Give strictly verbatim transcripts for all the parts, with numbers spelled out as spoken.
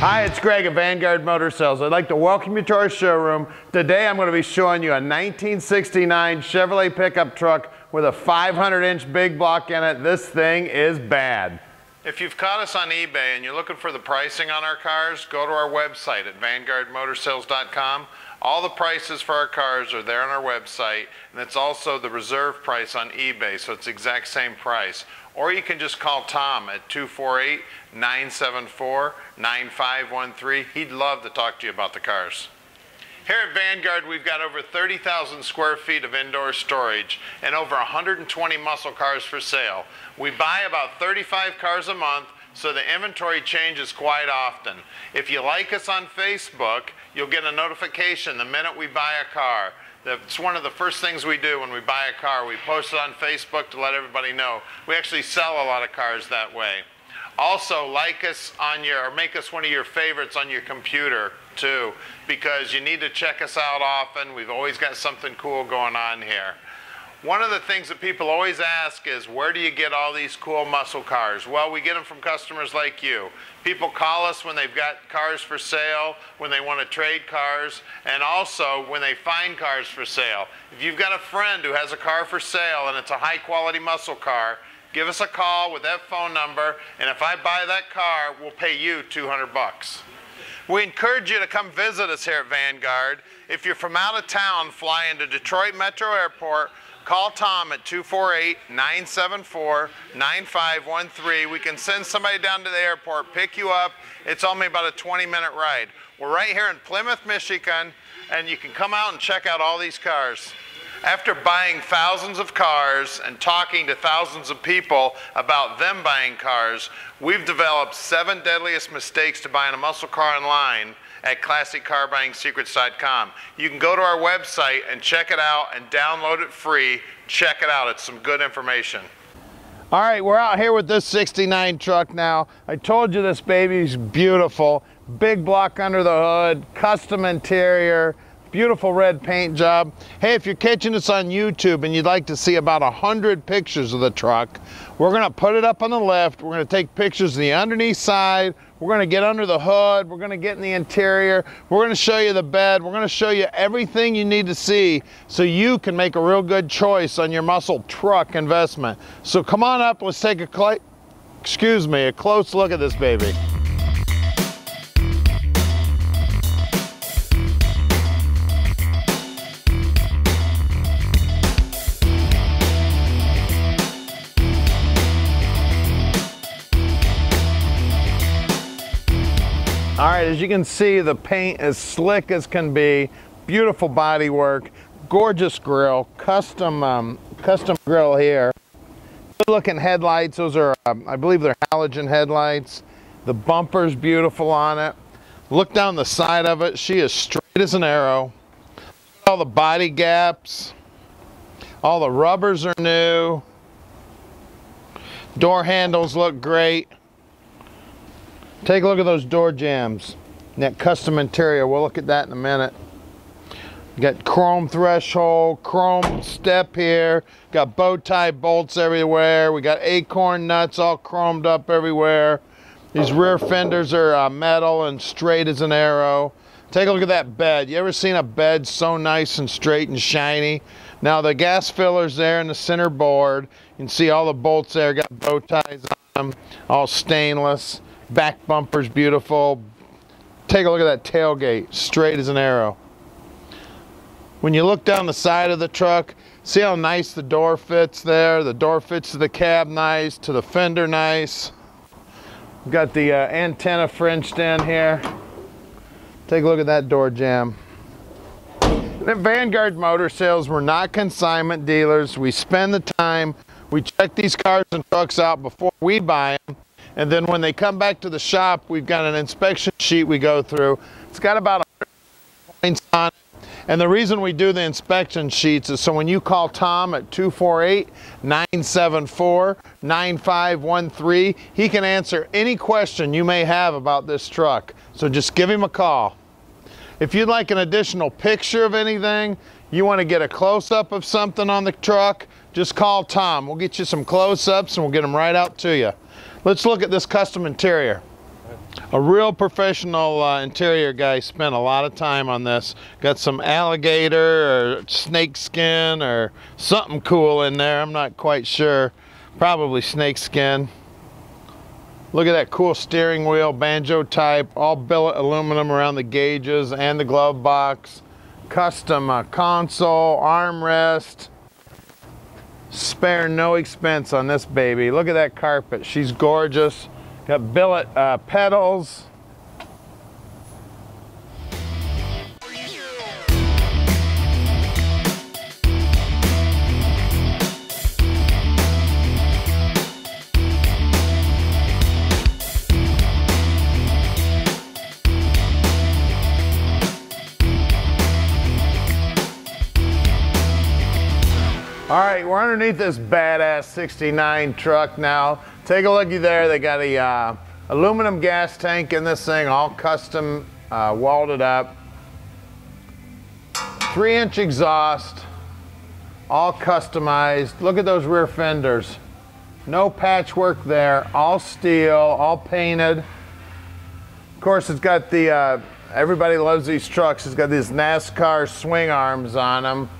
Hi, it's Greg at Vanguard Motor Sales. I'd like to welcome you to our showroom. Today I'm going to be showing you a nineteen sixty-nine Chevrolet pickup truck with a five hundred inch big block in it. This thing is bad. If you've caught us on eBay and you're looking for the pricing on our cars, go to our website at Vanguard Motor Sales dot com. All the prices for our cars are there on our website, and it's also the reserve price on eBay, so it's the exact same price. Or you can just call Tom at two four eight, nine seven four, nine five one three. He'd love to talk to you about the cars. Here at Vanguard, we've got over thirty thousand square feet of indoor storage and over one hundred twenty muscle cars for sale. We buy about thirty-five cars a month, so the inventory changes quite often. If you like us on Facebook, you'll get a notification the minute we buy a car. It's one of the first things we do when we buy a car. We post it on Facebook to let everybody know. We actually sell a lot of cars that way. Also, like us on your, or make us one of your favorites on your computer too, because you need to check us out often. We've always got something cool going on here. One of the things that people always ask is, where do you get all these cool muscle cars? Well, we get them from customers like you. People call us when they've got cars for sale, when they want to trade cars, and also when they find cars for sale. If you've got a friend who has a car for sale and it's a high quality muscle car, give us a call with that phone number, and if I buy that car, we'll pay you two hundred bucks. We encourage you to come visit us here at Vanguard. If you're from out of town, fly into Detroit Metro Airport, call Tom at two four eight, nine seven four, nine five one three. We can send somebody down to the airport, pick you up. It's only about a twenty minute ride. We're right here in Plymouth, Michigan, and you can come out and check out all these cars. After buying thousands of cars and talking to thousands of people about them buying cars, we've developed seven deadliest mistakes to buying a muscle car online at Classic Car Buying Secrets dot com. You can go to our website and check it out and download it free. Check it out. It's some good information. All right, we're out here with this sixty-nine truck now. I told you this baby's beautiful. Big block under the hood, custom interior, beautiful red paint job. Hey, if you're catching us on YouTube and you'd like to see about one hundred pictures of the truck, we're going to put it up on the lift. We're going to take pictures of the underneath side. We're going to get under the hood. We're going to get in the interior. We're going to show you the bed. We're going to show you everything you need to see so you can make a real good choice on your muscle truck investment. So come on up. Let's take a, excuse me, a close look at this baby. All right, as you can see, the paint is slick as can be. Beautiful body work, gorgeous grill, custom um, custom grill here. Good looking headlights. Those are, um, I believe, they're halogen headlights. The bumper's beautiful on it. Look down the side of it. She is straight as an arrow. All the body gaps. All the rubbers are new. Door handles look great. Take a look at those door jambs and that custom interior. We'll look at that in a minute. Got chrome threshold, chrome step here. Got bow tie bolts everywhere. We got acorn nuts all chromed up everywhere. These rear fenders are uh, metal and straight as an arrow. Take a look at that bed. You ever seen a bed so nice and straight and shiny? Now the gas filler's there in the center board. You can see all the bolts there. Got bow ties on them, all stainless. Back bumper's beautiful. Take a look at that tailgate, straight as an arrow. When you look down the side of the truck, see how nice the door fits there. The door fits to the cab nice, to the fender nice. We've got the uh, antenna fringed in here. Take a look at that door jamb. And at Vanguard Motor Sales, we're not consignment dealers. We spend the time, we check these cars and trucks out before we buy them. And then when they come back to the shop, we've got an inspection sheet we go through. It's got about one hundred points on it. And the reason we do the inspection sheets is so when you call Tom at two four eight, nine seven four, nine five one three, he can answer any question you may have about this truck. So just give him a call. If you'd like an additional picture of anything, you want to get a close-up of something on the truck, just call Tom. We'll get you some close-ups and we'll get them right out to you. Let's look at this custom interior. A real professional uh, interior guy spent a lot of time on this. Got some alligator or snake skin or something cool in there. I'm not quite sure. Probably snake skin. Look at that cool steering wheel, banjo type, all billet aluminum around the gauges and the glove box. Custom uh, console, armrest. Spare no expense on this baby. Look at that carpet. She's gorgeous. Got billet uh, pedals. All right, we're underneath this badass sixty-nine truck now. Take a looky there. They got a uh, aluminum gas tank in this thing, all custom uh, welded up. Three inch exhaust, all customized. Look at those rear fenders. No patchwork there, all steel, all painted. Of course, it's got the, uh, everybody loves these trucks. It's got these NASCAR swing arms on them.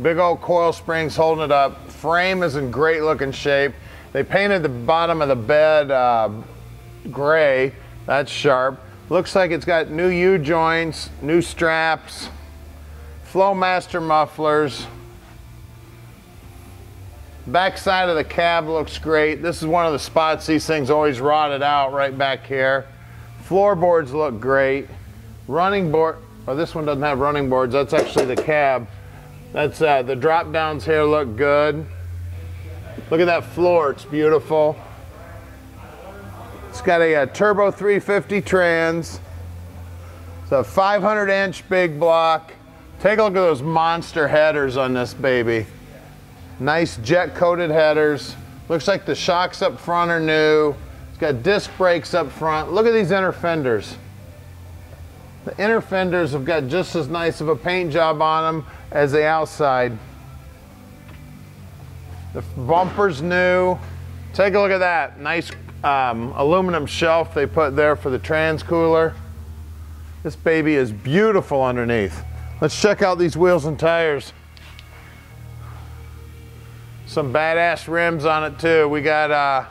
Big old coil springs holding it up. Frame is in great looking shape. They painted the bottom of the bed uh, gray. That's sharp. Looks like it's got new U-joints, new straps, Flowmaster mufflers. Back side of the cab looks great. This is one of the spots these things always rotted out, right back here. Floorboards look great. Running board, oh, this one doesn't have running boards. That's actually the cab. That's uh, the drop downs here look good. Look at that floor, it's beautiful. It's got a, a turbo three fifty trans. It's a five hundred inch big block. Take a look at those monster headers on this baby. Nice jet coated headers. Looks like the shocks up front are new. It's got disc brakes up front. Look at these inner fenders. The inner fenders have got just as nice of a paint job on them as the outside. The bumper's new. Take a look at that. Nice um, aluminum shelf they put there for the trans cooler. This baby is beautiful underneath. Let's check out these wheels and tires. Some badass rims on it too. We got uh,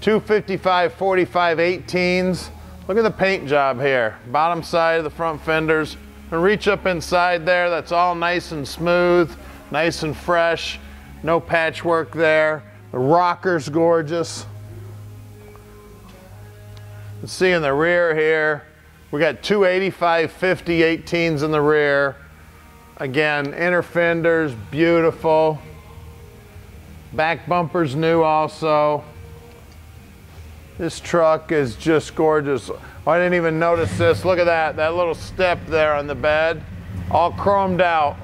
two fifty-five forty-five eighteens. Look at the paint job here. Bottom side of the front fenders. And reach up inside there. That's all nice and smooth, nice and fresh. No patchwork there. The rocker's gorgeous. Let's see in the rear here. We got two eighty-five fifty eighteens in the rear. Again, inner fenders, beautiful. Back bumper's new also. This truck is just gorgeous. Oh, I didn't even notice this. Look at that, that little step there on the bed. All chromed out.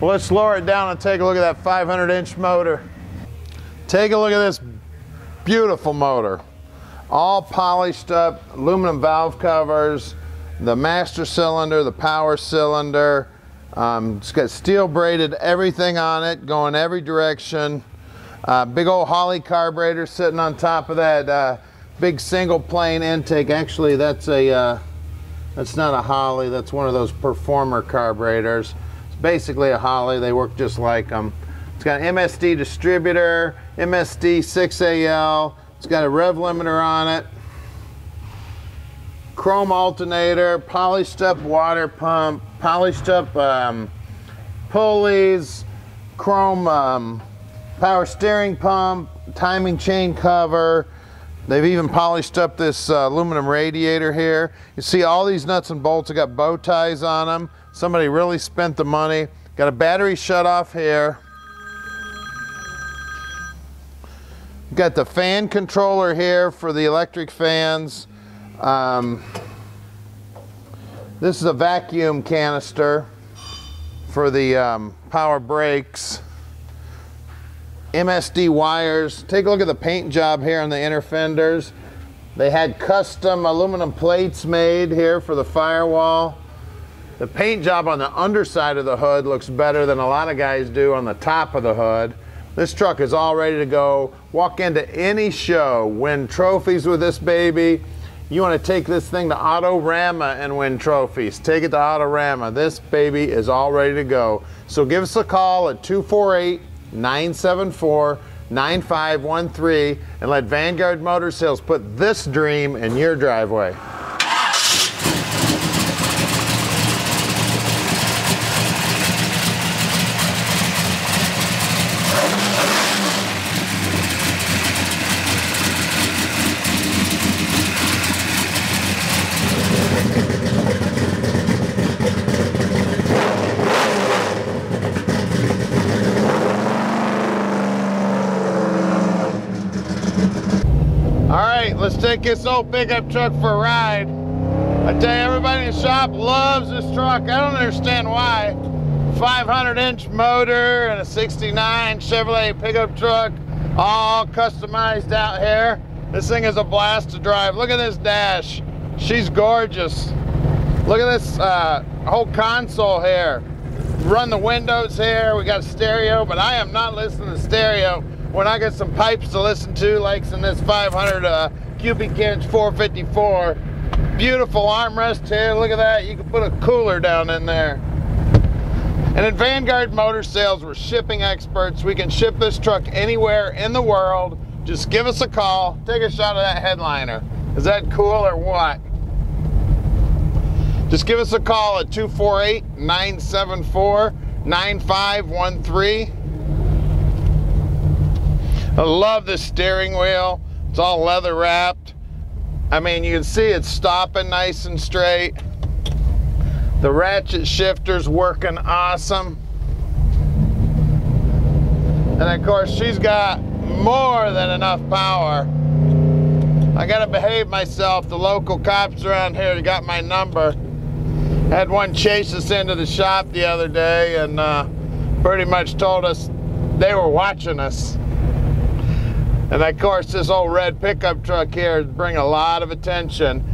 Well, let's lower it down and take a look at that five hundred inch motor. Take a look at this beautiful motor. All polished up, aluminum valve covers, the master cylinder, the power cylinder. Um, it's got steel braided everything on it, going every direction. Uh, big old Holley carburetor sitting on top of that uh, big single plane intake. Actually, that's a uh, that's not a Holley. That's one of those Performer carburetors. It's basically a Holley. They work just like them. It's got an M S D distributor, M S D six A L. It's got a rev limiter on it. Chrome alternator, polished up water pump, polished up um, pulleys, chrome. Um, Power steering pump, timing chain cover. They've even polished up this uh, aluminum radiator here. You see all these nuts and bolts have got bow ties on them. Somebody really spent the money. Got a battery shut off here. Got the fan controller here for the electric fans. Um, this is a vacuum canister for the um, power brakes. M S D wires. Take a look at the paint job here on the inner fenders. They had custom aluminum plates made here for the firewall. The paint job on the underside of the hood looks better than a lot of guys do on the top of the hood. This truck is all ready to go. Walk into any show, win trophies with this baby. You want to take this thing to Autorama and win trophies. Take it to Autorama. This baby is all ready to go. So give us a call at two four eight, nine seven four, nine five one three and let Vanguard Motor Sales put this dream in your driveway. Let's take this old pickup truck for a ride. I tell you, everybody in the shop loves this truck. I don't understand why. five hundred inch motor and a sixty-nine Chevrolet pickup truck, all customized out here. This thing is a blast to drive. Look at this dash. She's gorgeous. Look at this uh, whole console here. Run the windows here. We got stereo, but I am not listening to stereo when I get some pipes to listen to, like in this five hundred uh, cubic inch four fifty-four. Beautiful armrest here, look at that. You can put a cooler down in there. And at Vanguard Motor Sales, we're shipping experts. We can ship this truck anywhere in the world. Just give us a call, take a shot of that headliner. Is that cool or what? Just give us a call at two four eight, nine seven four, nine five one three. I love this steering wheel. It's all leather wrapped. I mean, you can see it's stopping nice and straight. The ratchet shifter's working awesome. And of course, she's got more than enough power. I gotta behave myself. The local cops around here got my number. I had one chase us into the shop the other day and uh, pretty much told us they were watching us. And of course, this old red pickup truck here is bringing a lot of attention.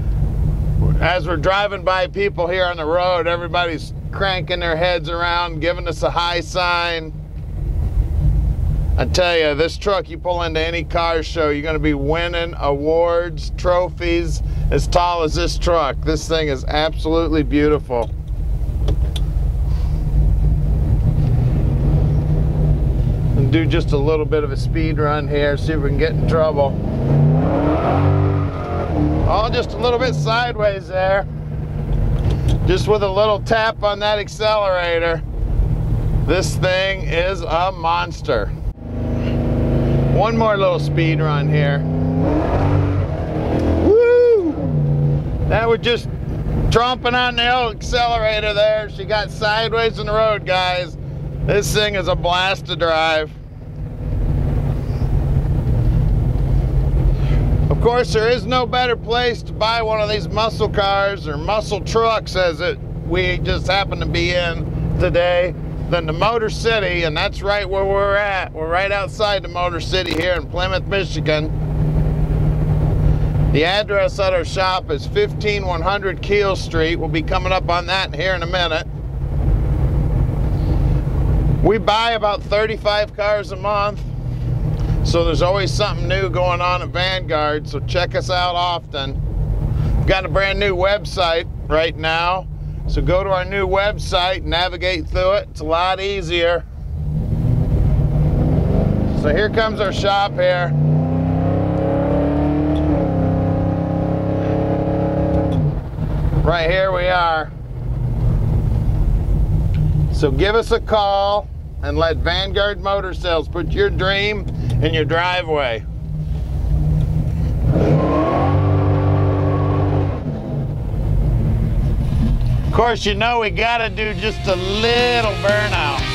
As we're driving by people here on the road, everybody's cranking their heads around, giving us a high sign. I tell you, this truck, you pull into any car show, you're gonna be winning awards, trophies, as tall as this truck. This thing is absolutely beautiful. Do just a little bit of a speed run here, see if we can get in trouble. All just a little bit sideways there. Just with a little tap on that accelerator. This thing is a monster. One more little speed run here. Woo! That was just tromping on the old accelerator there. She got sideways in the road, guys. This thing is a blast to drive. Of course, there is no better place to buy one of these muscle cars or muscle trucks, as it we just happen to be in today, than the Motor City, and that's right where we're at. We're right outside the Motor City here in Plymouth, Michigan. The address at our shop is fifteen one hundred Keele Street. We'll be coming up on that here in a minute. We buy about thirty-five cars a month, so there's always something new going on at Vanguard, so check us out often. We've got a brand new website right now, so go to our new website, navigate through it. It's a lot easier. So here comes our shop here. Right here we are. So give us a call and let Vanguard Motor Sales put your dream in your driveway. Of course, you know we gotta do just a little burnout.